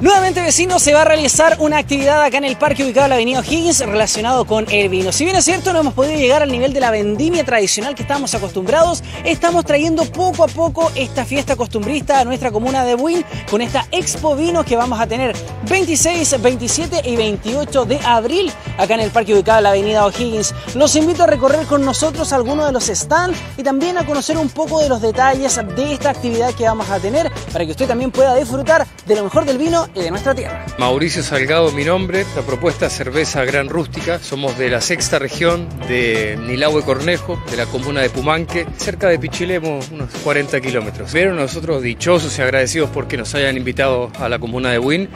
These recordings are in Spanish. Nuevamente, vecinos, se va a realizar una actividad acá en el parque ubicado en la avenida O'Higgins relacionado con el vino. Si bien es cierto, no hemos podido llegar al nivel de la vendimia tradicional que estábamos acostumbrados, estamos trayendo poco a poco esta fiesta costumbrista a nuestra comuna de Buin con esta Expo Vinos que vamos a tener 26, 27 y 28 de abril acá en el parque ubicado en la avenida O'Higgins. Los invito a recorrer con nosotros algunos de los stands y también a conocer un poco de los detalles de esta actividad que vamos a tener para que usted también pueda disfrutar de lo mejor del vino y de nuestra tierra. Mauricio Salgado, mi nombre. La propuesta cerveza gran rústica. Somos de la sexta región de Nilahue Cornejo, de la comuna de Pumanque, cerca de Pichilemu, unos 40 kilómetros. Pero nosotros dichosos y agradecidos porque nos hayan invitado a la comuna de Buin.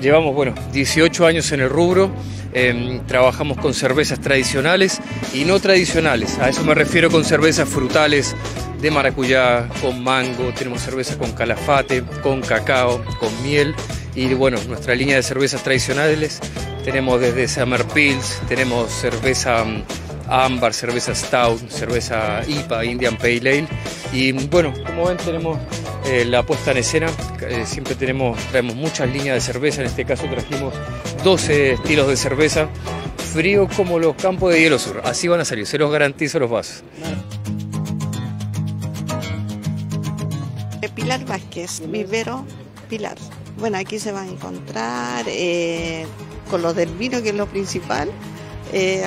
Llevamos, bueno, 18 años en el rubro, trabajamos con cervezas tradicionales y no tradicionales. A eso me refiero con cervezas frutales, de maracuyá, con mango, tenemos cervezas con calafate, con cacao, con miel. Y bueno, nuestra línea de cervezas tradicionales, tenemos desde Summer Pills, tenemos cerveza ámbar, cerveza stout, cerveza IPA, Indian Pay Lane. Y bueno, como ven, tenemos la puesta en escena, siempre traemos muchas líneas de cerveza. En este caso trajimos 12 estilos de cerveza, frío como los campos de hielo sur, así van a salir, se los garantizo los vasos. Pilar Vázquez, Vivero Pilar. Bueno, aquí se van a encontrar con los del vino, que es lo principal.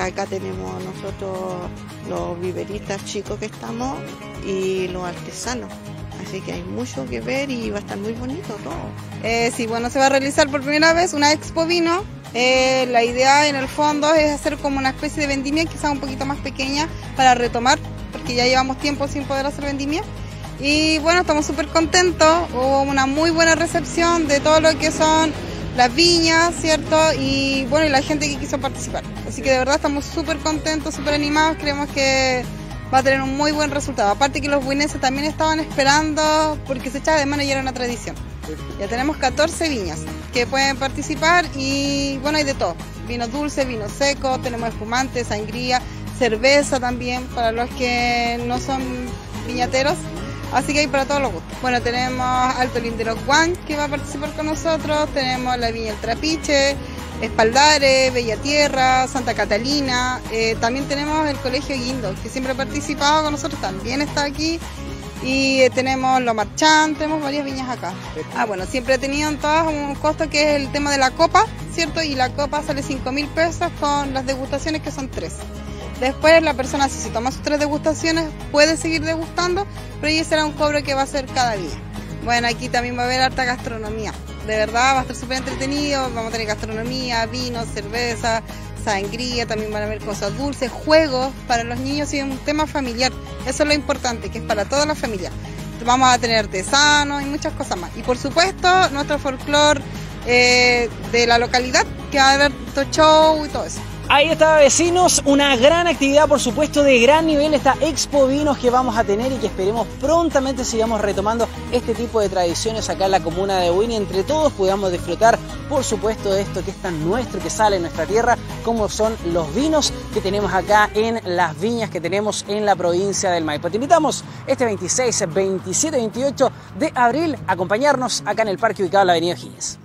Acá tenemos nosotros los viveristas chicos que estamos y los artesanos. Así que hay mucho que ver y va a estar muy bonito todo. Sí, bueno, se va a realizar por primera vez una Expo Vino. La idea en el fondo es hacer como una especie de vendimia, quizás un poquito más pequeña, para retomar, porque ya llevamos tiempo sin poder hacer vendimia. Y bueno, estamos súper contentos, hubo una muy buena recepción de todo lo que son las viñas, ¿cierto? Y bueno, y la gente que quiso participar. Así que de verdad estamos súper contentos, súper animados, creemos que va a tener un muy buen resultado. Aparte que los buineses también estaban esperando, porque se echaba de mano y era una tradición. Ya tenemos 14 viñas que pueden participar y bueno, hay de todo. Vino dulce, vino seco, tenemos espumante, sangría, cerveza también para los que no son viñateros. Así que hay para todos los gustos. Bueno, tenemos Alto Lindero Juan que va a participar con nosotros, tenemos la Viña El Trapiche, Espaldares, Bella Tierra, Santa Catalina, también tenemos el Colegio Guindos, que siempre ha participado con nosotros, también está aquí, y tenemos los Marchán, tenemos varias viñas acá. Ah, bueno, siempre he tenido en todas un costo que es el tema de la copa, ¿cierto? Y la copa sale 5.000 pesos con las degustaciones, que son 3. Después la persona, si se toma sus 3 degustaciones, puede seguir degustando, pero ese será un cobro que va a ser cada día. Bueno, aquí también va a haber harta gastronomía. De verdad, va a estar súper entretenido, vamos a tener gastronomía, vino, cerveza, sangría, también van a haber cosas dulces, juegos para los niños y un tema familiar. Eso es lo importante, que es para toda la familia. Vamos a tener artesanos y muchas cosas más. Y por supuesto, nuestro folclore de la localidad, que va a haber show y todo eso. Ahí está, vecinos, una gran actividad, por supuesto, de gran nivel, esta Expo Vinos que vamos a tener y que esperemos prontamente sigamos retomando este tipo de tradiciones acá en la comuna de Buin y entre todos podamos disfrutar, por supuesto, de esto que es tan nuestro, que sale en nuestra tierra, como son los vinos que tenemos acá en las viñas que tenemos en la provincia del Maipo. Te invitamos este 26, 27, 28 de abril a acompañarnos acá en el parque ubicado en la avenida O'Higgins.